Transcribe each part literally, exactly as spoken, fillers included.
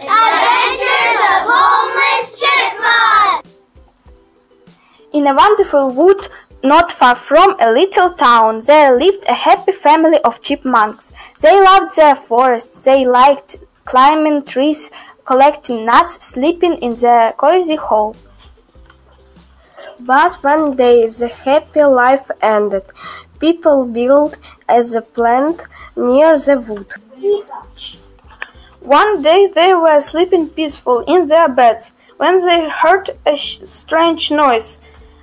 Adventures of Homeless Chipmunk! In a wonderful wood not far from a little town, there lived a happy family of chipmunks. They loved their forest, they liked climbing trees, collecting nuts, sleeping in their cozy hole. But one day the happy life ended. People built as a plant near the wood. One day they were sleeping peaceful in their beds when they heard a strange noise.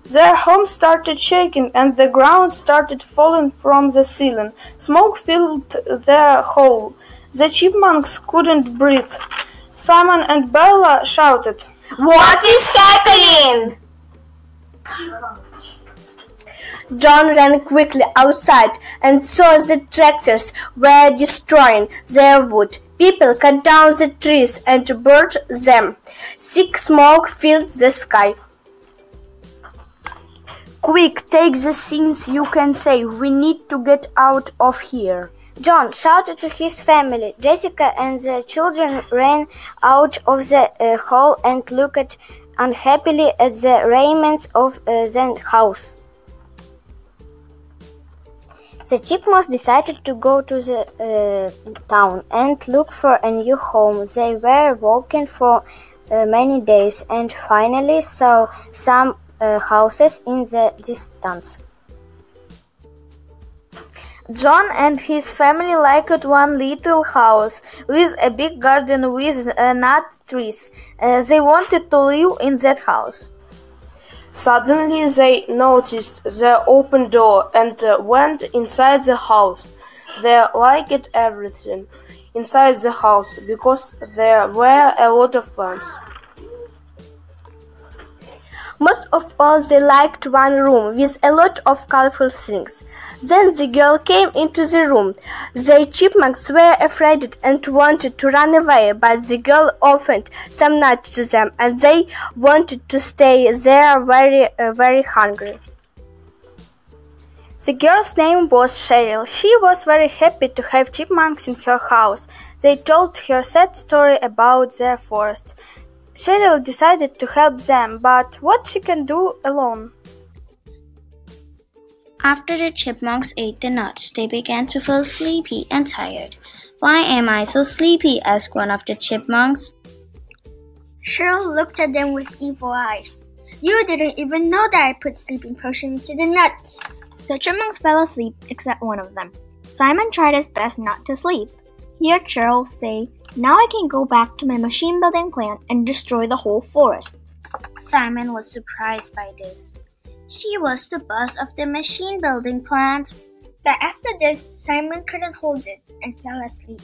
Their home started shaking and the ground started falling from the ceiling. Smoke filled their hole. The chipmunks couldn't breathe. Simon and Bella shouted, "What is happening?" John ran quickly outside and saw the tractors were destroying their wood. People cut down the trees and burned them. Thick smoke filled the sky. "Quick, take the things you can save. We need to get out of here," John shouted to his family. Jessica and the children ran out of the uh, hall and looked unhappily at the remnants of uh, the house. The chipmunks decided to go to the uh, town and look for a new home. They were walking for uh, many days and finally saw some Uh, houses in the distance. John and his family liked one little house with a big garden with uh, nut trees. Uh, they wanted to live in that house. Suddenly they noticed the open door and uh, went inside the house. They liked everything inside the house because there were a lot of plants. Most of all, they liked one room with a lot of colorful things. Then the girl came into the room. The chipmunks were afraid and wanted to run away, but the girl offered some nuts to them, and they wanted to stay. They were very, uh, very hungry. The girl's name was Cheryl. She was very happy to have chipmunks in her house. They told her sad story about their forest. Cheryl decided to help them, but what she can do alone? After the chipmunks ate the nuts, they began to feel sleepy and tired. "Why am I so sleepy?" asked one of the chipmunks. Cheryl looked at them with evil eyes. "You didn't even know that I put sleeping potion into the nuts." The chipmunks fell asleep except one of them. Simon tried his best not to sleep. He heard Cheryl say, "Now I can go back to my machine building plant and destroy the whole forest." Simon was surprised by this. She was the boss of the machine building plant. But after this, Simon couldn't hold it and fell asleep.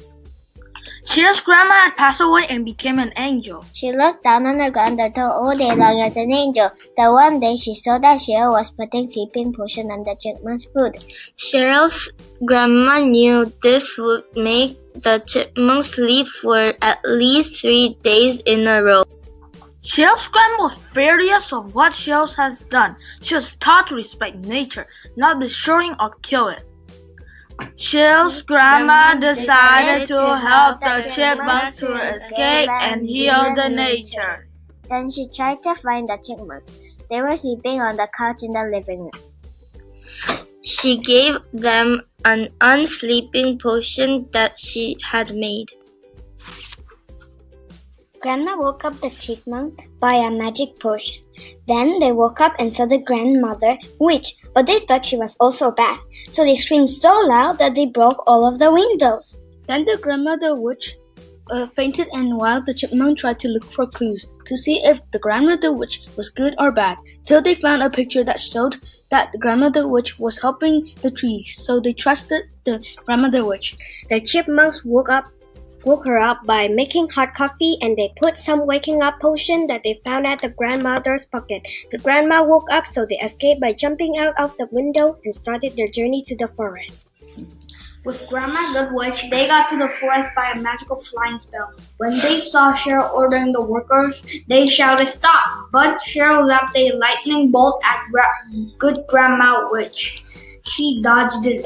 Cheryl's grandma had passed away and became an angel. She looked down on the ground until all day long as an angel. Then one day she saw that Cheryl was putting sleeping potion on the chipmunk's food. Cheryl's grandma knew this would make the chipmunks sleep for at least three days in a row. Cheryl's grandma was furious of what Cheryl has done. She was taught to respect nature, not destroying or kill it. Cheryl's grandma decided to help the chipmunks to escape and heal the nature. Then she tried to find the chipmunks. They were sleeping on the couch in the living room. She gave them an unsleeping potion that she had made. Grandma woke up the chipmunks by a magic potion. Then they woke up and saw the grandmother witch, but they thought she was also bad. So they screamed so loud that they broke all of the windows. Then the grandmother witch uh, fainted, and while the chipmunks tried to look for clues to see if the grandmother witch was good or bad, till they found a picture that showed that the grandmother witch was helping the trees, so they trusted the grandmother witch. The chipmunks woke up woke her up by making hot coffee, and they put some waking up potion that they found at the grandmother's pocket. The grandma woke up, so they escaped by jumping out of the window and started their journey to the forest. With Grandma the Witch, they got to the forest by a magical flying spell. When they saw Cheryl ordering the workers, they shouted, "Stop!" But Cheryl leapt a lightning bolt at good Grandma Witch. She dodged it.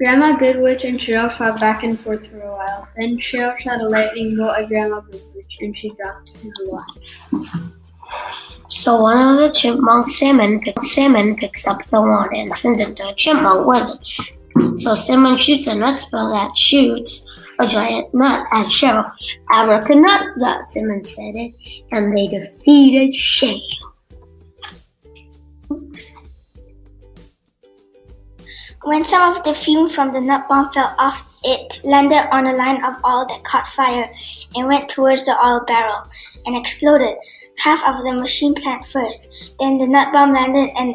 Grandma Goodwitch and Cheryl fought back and forth for a while. Then Cheryl shot a lightning bolt at Grandma Goodwich, and she dropped to the wand. So one of the chipmunk salmon, pick, salmon picks up the wand and turns into a chipmunk wizard. So Salmon shoots a nut spell that shoots a giant nut at Cheryl. Abracadabra, Salmon said it, and they defeated Cheryl. Oops. When some of the fume from the nut bomb fell off, it landed on a line of oil that caught fire and went towards the oil barrel and exploded. Half of the machine plant first, then the nut bomb landed and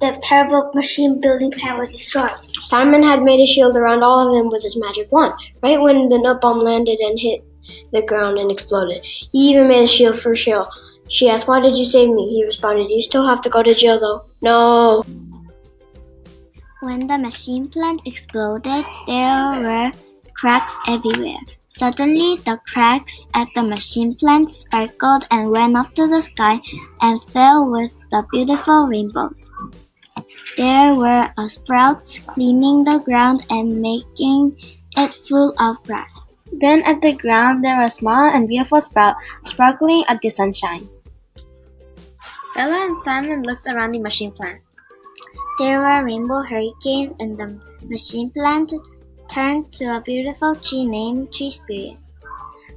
the terrible machine building plant was destroyed. Simon had made a shield around all of them with his magic wand, right when the nut bomb landed and hit the ground and exploded. He even made a shield for Cheryl. She asked, "Why did you save me?" He responded, "You still have to go to jail though." No! When the machine plant exploded, there were cracks everywhere. Suddenly, the cracks at the machine plant sparkled and went up to the sky and fell with the beautiful rainbows. There were a sprouts cleaning the ground and making it full of breath. Then at the ground there were a small and beautiful sprout sparkling at the sunshine. Bella and Simon looked around the machine plant. There were rainbow hurricanes and the machine plant turned to a beautiful tree named Tree Spirit.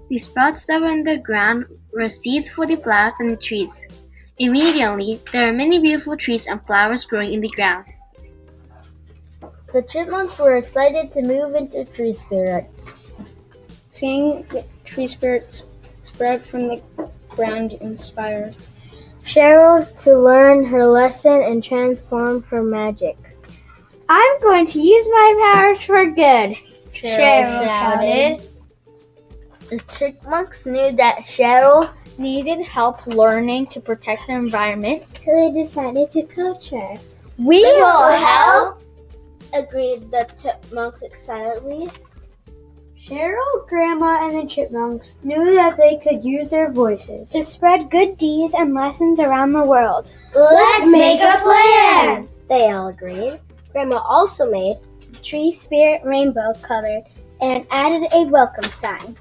The sprouts that were in the ground were seeds for the flowers and the trees. Immediately, there were many beautiful trees and flowers growing in the ground. The chipmunks were excited to move into Tree Spirit. Seeing the Tree Spirit spread from the ground inspired Cheryl to learn her lesson and transform her magic. "I'm going to use my powers for good," Cheryl, Cheryl shouted. The chipmunks knew that Cheryl needed help learning to protect the environment, so they decided to coach her. "We will help," agreed the chipmunks excitedly. Cheryl, Grandma, and the chipmunks knew that they could use their voices to spread good deeds and lessons around the world. "Let's make a plan," they all agreed. Grandma also made the Tree Spirit rainbow colored and added a welcome sign.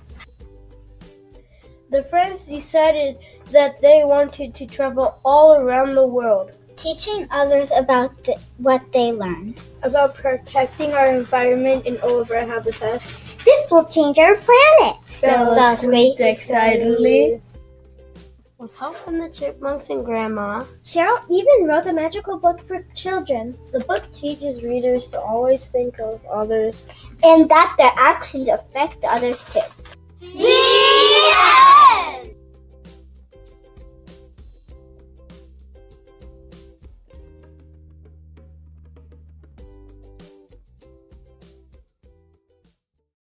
The friends decided that they wanted to travel all around the world, teaching others about the, what they learned. About protecting our environment and all of our habitats. "This will change our planet," Bella squeaked excitedly. With help from the chipmunks and Grandma, Cheryl even wrote a magical book for children. The book teaches readers to always think of others and that their actions affect others too. Yeah!